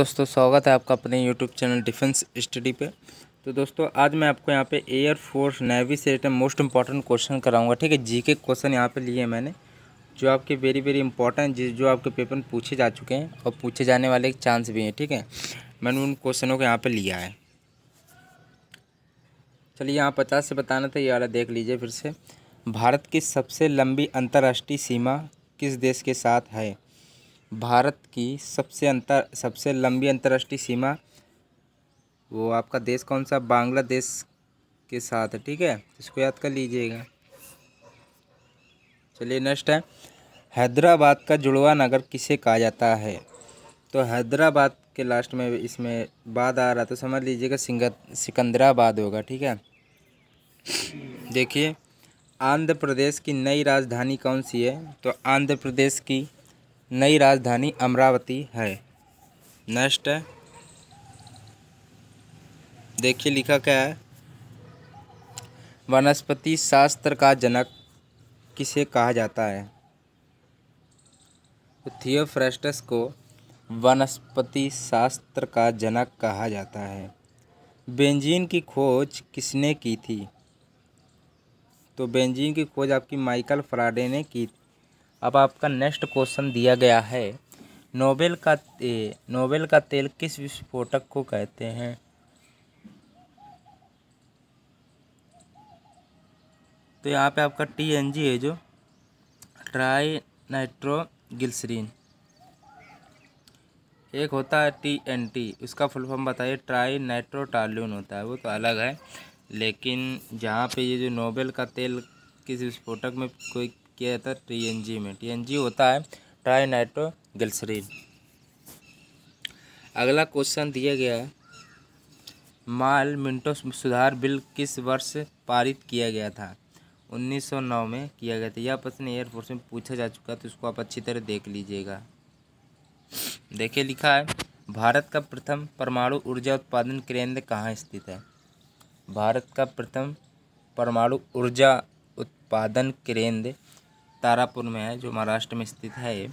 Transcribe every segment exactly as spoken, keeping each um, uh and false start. दोस्तों स्वागत है आपका अपने यूट्यूब चैनल डिफेंस स्टडी पे। तो दोस्तों आज मैं आपको यहाँ पे एयर फोर्स नेवी से रिलेटेड मोस्ट इंपॉर्टेंट क्वेश्चन कराऊंगा, ठीक है। जीके क्वेश्चन यहाँ पे लिए मैंने जो आपके वेरी वेरी इंपॉर्टेंट जो आपके पेपर में पूछे जा चुके हैं और पूछे जाने वाले के चांस भी हैं, ठीक है। मैंने उन क्वेश्चनों को यहाँ पर लिया है। चलिए यहाँ पचास से बताना था, ये वाला देख लीजिए फिर से। भारत की सबसे लंबी अंतर्राष्ट्रीय सीमा किस देश के साथ है? भारत की सबसे अंतर सबसे लंबी अंतर्राष्ट्रीय सीमा वो आपका देश कौन सा? बांग्लादेश के साथ है, ठीक है। इसको याद कर लीजिएगा। चलिए नेक्स्ट है, हैदराबाद का जुड़वा नगर किसे कहा जाता है? तो हैदराबाद के लास्ट में इसमें बाद आ रहा तो समझ लीजिएगा सिकंदराबाद होगा, ठीक है। देखिए आंध्र प्रदेश की नई राजधानी कौन सी है? तो आंध्र प्रदेश की नई राजधानी अमरावती है। नेक्स्ट है, देखिए लिखा क्या है, वनस्पति शास्त्र का जनक किसे कहा जाता है? तो थियोफ्रेस्टस को वनस्पति शास्त्र का जनक कहा जाता है। बेंजीन की खोज किसने की थी? तो बेंजीन की खोज आपकी माइकल फैराडे ने की थी। अब आपका नेक्स्ट क्वेश्चन दिया गया है, नोबेल का ते, नोबेल का तेल किस विस्फोटक को कहते हैं? तो यहाँ पे आपका टी एन जी है जो ट्राई नाइट्रो ग्लिसरीन। एक होता है टी एन टी, उसका फुल फॉर्म बताइए। ट्राई नाइट्रो टाल्यून होता है, वो तो अलग है। लेकिन जहाँ पे ये जो नोबेल का तेल किस विस्फोटक में कोई किया जाता है, टीएनजी में। टीएनजी होता है ट्राई नाइट्रो ग्लिसरीन। अगला क्वेश्चन दिया गया है, माल मिंटो सुधार बिल किस वर्ष पारित किया गया था? उन्नीस सौ नौ में किया गया था। यह प्रश्न एयरफोर्स में पूछा जा चुका है, तो इसको आप अच्छी तरह देख लीजिएगा। देखिए लिखा है, भारत का प्रथम परमाणु ऊर्जा उत्पादन केंद्र कहाँ स्थित है? भारत का प्रथम परमाणु ऊर्जा उत्पादन केंद्र तारापुर में है जो महाराष्ट्र में स्थित है,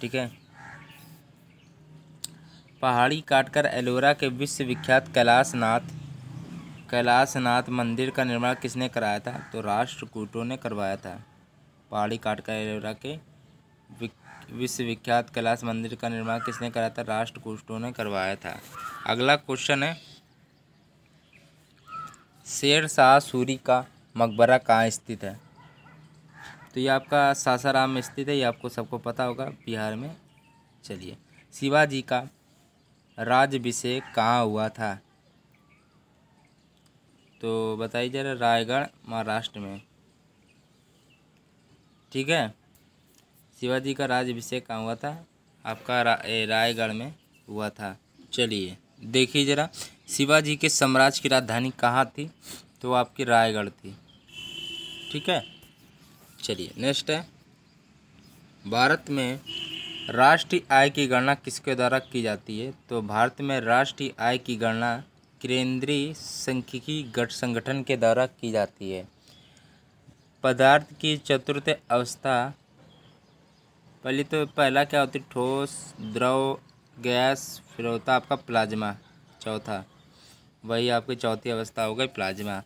ठीक है। पहाड़ी काटकर एलोरा के विश्वविख्यात कैलाशनाथ कैलाशनाथ मंदिर का निर्माण किसने कराया था? तो राष्ट्रकूटों ने करवाया था। पहाड़ी काटकर एलोरा के विश्वविख्यात कैलाश मंदिर का निर्माण किसने कराया था? राष्ट्रकूटों ने करवाया था। अगला क्वेश्चन है, शेर शाह सूरी का मकबरा कहाँ स्थित है? तो ये आपका सासाराम में स्थित है, ये आपको सबको पता होगा, बिहार में। चलिए, शिवाजी का राज्याभिषेक कहाँ हुआ था? तो बताइए जरा, रायगढ़ महाराष्ट्र में, ठीक है। शिवाजी का राज्याभिषेक कहाँ हुआ था? आपका रा, रायगढ़ में हुआ था। चलिए देखिए जरा, शिवाजी के साम्राज्य की राजधानी कहाँ थी? तो आपकी रायगढ़ थी, ठीक है। चलिए नेक्स्ट है, भारत में राष्ट्रीय आय की गणना किसके द्वारा की जाती है? तो भारत में राष्ट्रीय आय की गणना केंद्रीय सांख्यिकी गठ संगठन के द्वारा की जाती है। पदार्थ की चतुर्थ अवस्था, पहले तो पहला क्या होती है? ठोस, द्रव, गैस, फिर होता आपका प्लाज्मा, चौथा वही आपकी चौथी अवस्था हो गई प्लाज्मा।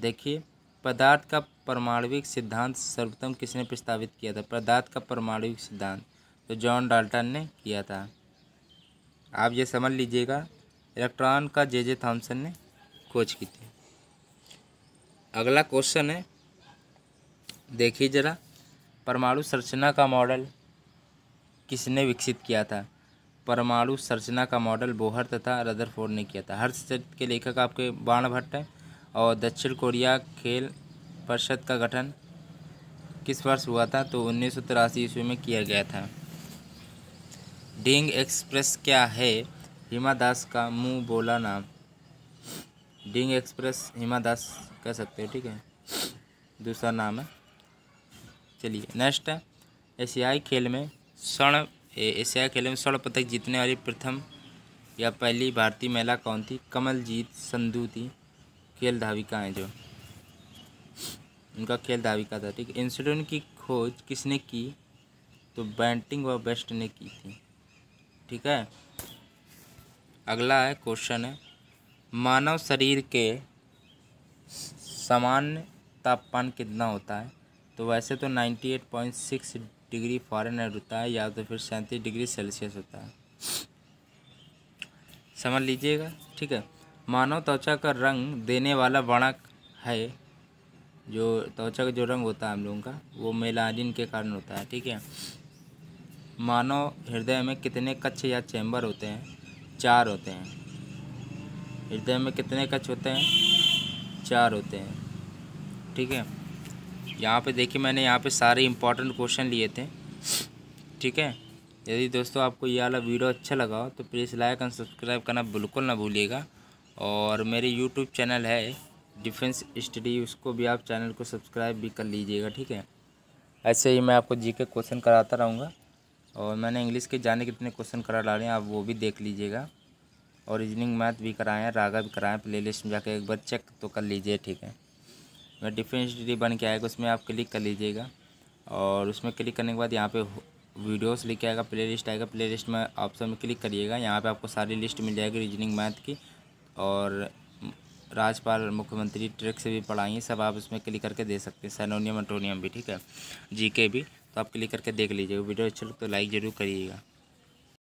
देखिए, पदार्थ का परमाणविक सिद्धांत सर्वप्रथम किसने प्रस्तावित किया था? पदार्थ का परमाणविक सिद्धांत तो जॉन डाल्टन ने किया था। आप ये समझ लीजिएगा, इलेक्ट्रॉन का जे जे थॉम्सन ने खोज की थी। अगला क्वेश्चन है, देखिए जरा, परमाणु संरचना का मॉडल किसने विकसित किया था? परमाणु संरचना का मॉडल बोहर तथा रदरफोर्ड ने किया था। हर क्षेत्र के लेखक आपके बाण भट्ट हैं। और दक्षिण कोरिया खेल परिषद का गठन किस वर्ष हुआ था? तो उन्नीस सौ तिरासी ईस्वी में किया गया था। डिंग एक्सप्रेस क्या है? हिमा दास का मुंह बोला नाम। डिंग एक्सप्रेस हिमा दास कह सकते हो, ठीक है, दूसरा नाम है। चलिए नेक्स्ट है, एशियाई खेल में स्वर्ण एशियाई खेल में स्वर्ण पदक जीतने वाली प्रथम या पहली भारतीय महिला कौन थी? कमलजीत संधु थी, खेल धाविका हैं जो, उनका खेल धाविका था, ठीक है। इंसुलिन की खोज किसने की? तो बेंटिंग व बेस्ट ने की थी। ठीक है। अगला है क्वेश्चन है मानव शरीर के सामान्य तापमान कितना होता है। तो वैसे तो अट्ठानवे पॉइंट छह डिग्री फॉरेनहाइट होता है या तो फिर सैंतीस डिग्री सेल्सियस होता है, समझ लीजिएगा ठीक है। मानव त्वचा का रंग देने वाला वर्णक है, जो त्वचा का जो रंग होता है हम लोगों का वो मेलानिन के कारण होता है ठीक है। मानव हृदय में कितने कक्ष या चैम्बर होते हैं? चार होते हैं। हृदय में कितने कक्ष होते हैं? चार होते हैं ठीक है। यहाँ पे देखिए मैंने यहाँ पे सारे इम्पोर्टेंट क्वेश्चन लिए थे ठीक है। यदि दोस्तों आपको ये वाला वीडियो अच्छा लगा हो तो प्लीज़ लाइक एंड सब्सक्राइब करना बिल्कुल ना भूलिएगा। और मेरे यूट्यूब चैनल है डिफेंस स्टडी, उसको भी आप चैनल को सब्सक्राइब भी कर लीजिएगा ठीक है। ऐसे ही मैं आपको जी के क्वेश्चन कराता रहूँगा और मैंने इंग्लिश के जाने कितने क्वेश्चन करा डाले हैं आप वो भी देख लीजिएगा। और रीजनिंग मैथ भी कराएँ, रागा भी कराएँ, प्लेलिस्ट में जाके एक बार चेक तो कर लीजिए ठीक है। मैं डिफेंस स्टडी बन के आएगा, उसमें आप क्लिक कर लीजिएगा और उसमें क्लिक करने के बाद यहाँ पे वीडियोस लेके आएगा, प्लेलिस्ट आएगा, प्लेलिस्ट में ऑप्शन में क्लिक करिएगा। यहाँ पे आपको सारी लिस्ट मिल जाएगी रीजनिंग मैथ की, और राज्यपाल मुख्यमंत्री ट्रिक से भी पढ़ाएंगे, सब आप उसमें क्लिक करके दे सकते हैं, सिनोनिम एंटोनिम भी ठीक है, जी के भी, तो आप क्लिक करके देख लीजिएगा। वीडियो अच्छा लगे तो लाइक ज़रूर करिएगा।